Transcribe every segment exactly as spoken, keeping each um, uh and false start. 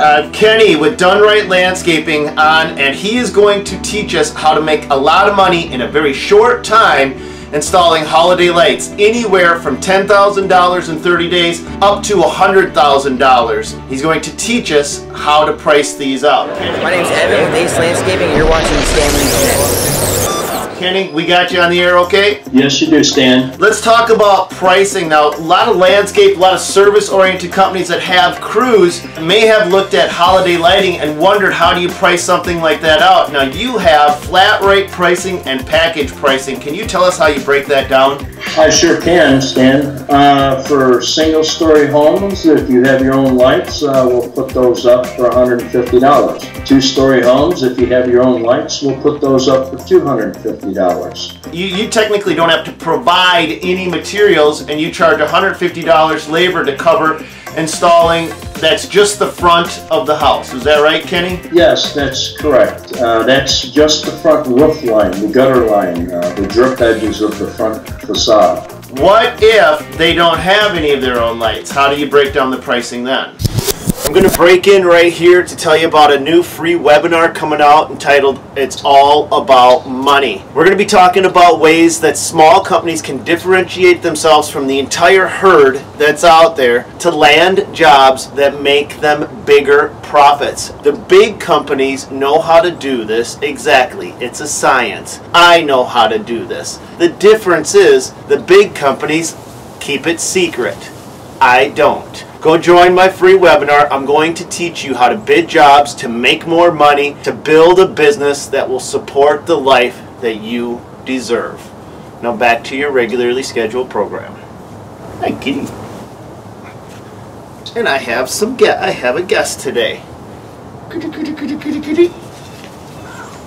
uh, Kenny with Dunright Landscaping on, and he is going to teach us how to make a lot of money in a very short time installing holiday lights, anywhere from ten thousand dollars in thirty days up to one hundred thousand dollars. He's going to teach us how to price these out. My name's Evan with Ace Landscaping, and you're watching Stanley's. Kenny, we got you on the air, okay? Yes, you do, Stan. Let's talk about pricing now. A lot of landscape, a lot of service-oriented companies that have crews may have looked at holiday lighting and wondered, how do you price something like that out? Now, you have flat rate pricing and package pricing. Can you tell us how you break that down? I sure can, Stan. Uh, for single-story homes, if you have your own lights, uh, we'll put those up for one hundred fifty dollars. Two-story homes, if you have your own lights, we'll put those up for two hundred fifty dollars. You, you technically don't have to provide any materials, and you charge one hundred fifty dollars labor to cover installing. That's just the front of the house. Is that right, Kenny? Yes, that's correct. Uh, that's just the front roof line, the gutter line, uh, the drip edges of the front facade. What if they don't have any of their own lights? How do you break down the pricing then? I'm going to break in right here to tell you about a new free webinar coming out entitled It's All About Money. We're going to be talking about ways that small companies can differentiate themselves from the entire herd that's out there to land jobs that make them bigger profits. The big companies know how to do this exactly. It's a science. I know how to do this. The difference is the big companies keep it secret. I don't. Go join my free webinar. I'm going to teach you how to bid jobs, to make more money, to build a business that will support the life that you deserve. Now back to your regularly scheduled program. Hi, Kitty. And I have some ge- I have a guest today.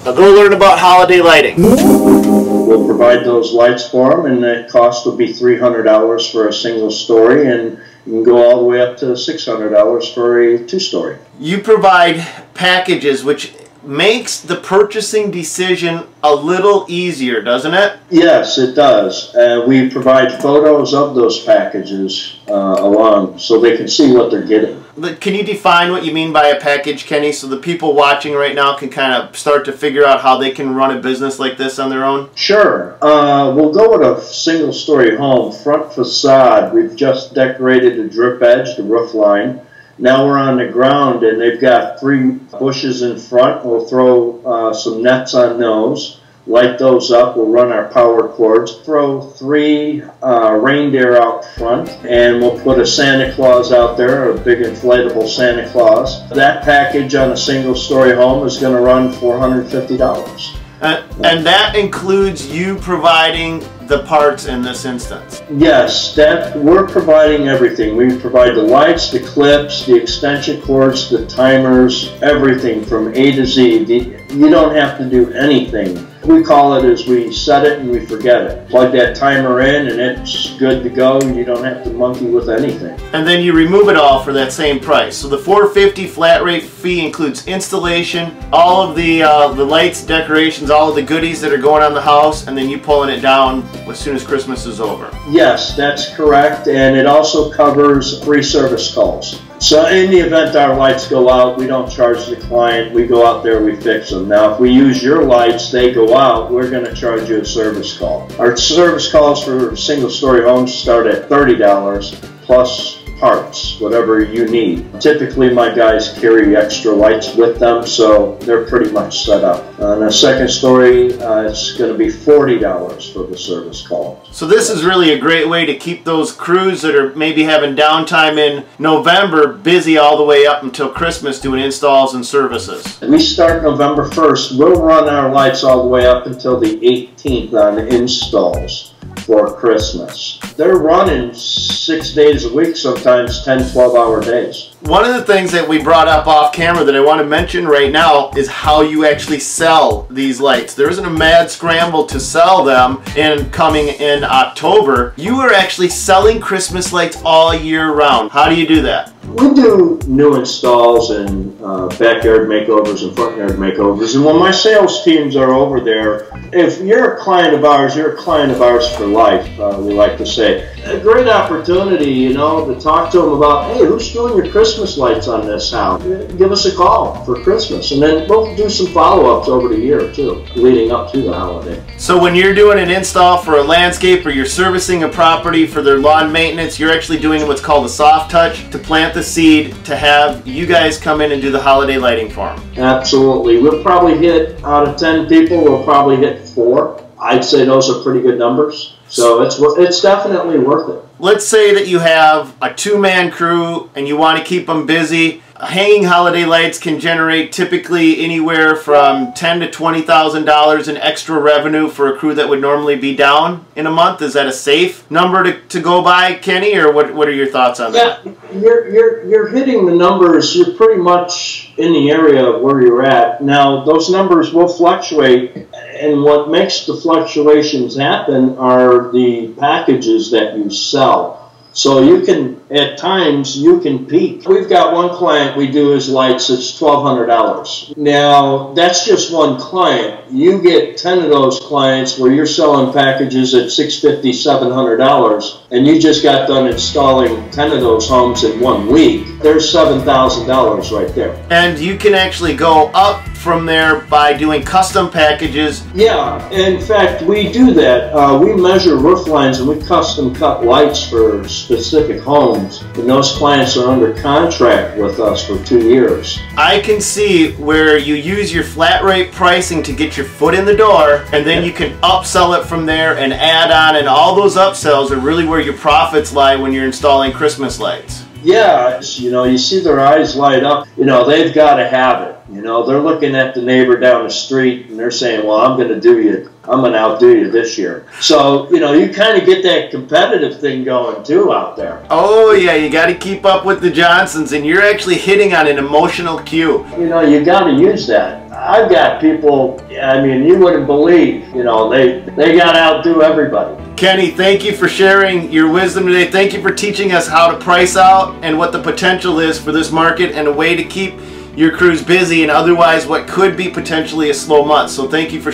Now go learn about holiday lighting. We'll provide those lights for them, and that cost will be three hundred dollars for a single story, and you can go all the way up to six hundred dollars for a two-story. You provide packages, which makes the purchasing decision a little easier, doesn't it? Yes, it does. Uh, we provide photos of those packages uh, along, so they can see what they're getting. But can you define what you mean by a package, Kenny, so the people watching right now can kind of start to figure out how they can run a business like this on their own? Sure. Uh, we'll go with a single-story home, front facade. We've just decorated the drip edge, the roof line. Now we're on the ground, and they've got three bushes in front. We'll throw uh, some nets on those, light those up. We'll run our power cords, throw three uh, reindeer out front, and we'll put a Santa Claus out there, a big inflatable Santa Claus. That package on a single-story home is going to run four hundred fifty dollars. Uh, and that includes you providing the parts in this instance? Yes, that we're providing everything. We provide the lights, the clips, the extension cords, the timers, everything from A to Z. The, you don't have to do anything. We call it as we set it and we forget it. Plug that timer in and it's good to go. You don't have to monkey with anything. And then you remove it all for that same price. So the four hundred fifty dollars flat rate fee includes installation, all of the uh, the lights, decorations, all of the goodies that are going on the house, and then you pulling it down as soon as Christmas is over. Yes, that's correct, and it also covers free service calls. So in the event our lights go out, we don't charge the client. We go out there, we fix them. Now if we use your lights, they go out, we're going to charge you a service call. Our service calls for single-story homes start at thirty dollars plus parts, whatever you need. Typically my guys carry extra lights with them, so they're pretty much set up. On a second story, uh, it's going to be forty dollars for the service call. So this is really a great way to keep those crews that are maybe having downtime in November busy all the way up until Christmas doing installs and services. We start November first. We'll run our lights all the way up until the eighteenth on installs for Christmas. They're running six days a week, sometimes ten, twelve hour days. One of the things that we brought up off camera that I want to mention right now is how you actually sell these lights. There isn't a mad scramble to sell them in coming in October. You are actually selling Christmas lights all year round. How do you do that? We do new installs and uh, backyard makeovers and front yard makeovers. And when my sales teams are over there, if you're a client of ours, you're a client of ours for life, uh, we like to say. a great opportunity, you know, to talk to them about, hey, who's doing your Christmas lights on this house? Give us a call for Christmas, and then we'll do some follow-ups over the year, too, leading up to the holiday. So when you're doing an install for a landscape, or you're servicing a property for their lawn maintenance, you're actually doing what's called a soft touch to plant the seed to have you guys come in and do the holiday lighting for them. Absolutely. We'll probably hit, out of ten people, we'll probably hit four. I'd say those are pretty good numbers, so it's it's definitely worth it. Let's say that you have a two-man crew and you want to keep them busy. Hanging holiday lights can generate typically anywhere from ten to twenty thousand dollars in extra revenue for a crew that would normally be down in a month. Is that a safe number to, to go by, Kenny, or what? What are your thoughts on yeah, that? Yeah, you're you're you're hitting the numbers. You're pretty much in the area of where you're at now. Those numbers will fluctuate. And what makes the fluctuations happen are the packages that you sell. So you can, at times, you can peak. We've got one client, we do his lights, it's twelve hundred dollars. Now, that's just one client. You get ten of those clients where you're selling packages at six fifty, seven hundred dollars, and you just got done installing ten of those homes in one week. There's seven thousand dollars right there. And you can actually go up from there by doing custom packages. Yeah, in fact, we do that. Uh, we measure roof lines and we custom cut lights for specific homes, and those clients are under contract with us for two years. I can see where you use your flat rate pricing to get your foot in the door, and then you can upsell it from there and add on, and all those upsells are really where your profits lie when you're installing Christmas lights. Yeah, you know, you see their eyes light up. You know, they've got to have it. You know, they're looking at the neighbor down the street and they're saying, well, I'm going to do you, I'm going to outdo you this year. So, you know, you kind of get that competitive thing going too out there. Oh, yeah, you got to keep up with the Johnsons, and you're actually hitting on an emotional cue. You know, you got to use that. I've got people, I mean, you wouldn't believe, you know, they, they got to outdo everybody. Kenny, thank you for sharing your wisdom today. Thank you for teaching us how to price out and what the potential is for this market and a way to keep your crew's busy and otherwise what could be potentially a slow month. So thank you for